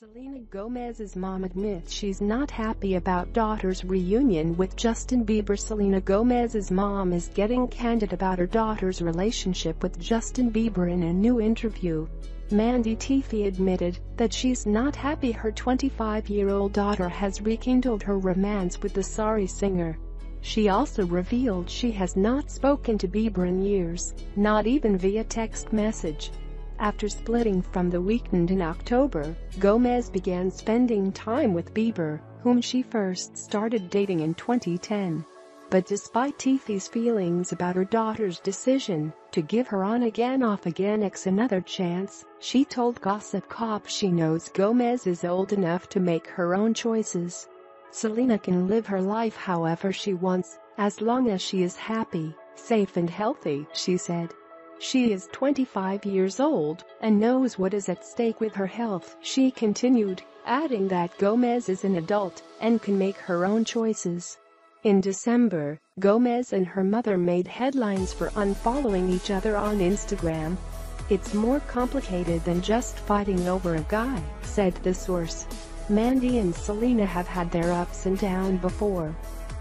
Selena Gomez's mom admits she's not happy about daughter's reunion with Justin Bieber. Selena Gomez's mom is getting candid about her daughter's relationship with Justin Bieber in a new interview. Mandy Teefey admitted that she's not happy her 25-year-old daughter has rekindled her romance with the sorry singer. She also revealed she has not spoken to Bieber in years, not even via text message. After splitting from the Weeknd in October, Gomez began spending time with Bieber, whom she first started dating in 2010. But despite Teefey's feelings about her daughter's decision to give her on-again off-again ex another chance, she told Gossip Cop she knows Gomez is old enough to make her own choices. Selena can live her life however she wants, as long as she is happy, safe and healthy, she said. She is 25 years old and knows what is at stake with her health, she continued, adding that Gomez is an adult and can make her own choices. In December, Gomez and her mother made headlines for unfollowing each other on Instagram. "It's more complicated than just fighting over a guy," said the source. "Mandy and Selena have had their ups and downs before.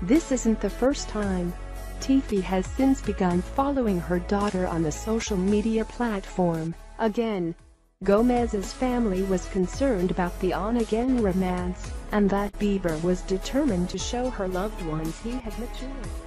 This isn't the first time." Teefey has since begun following her daughter on the social media platform again. Gomez's family was concerned about the on-again romance and that Bieber was determined to show her loved ones he had matured.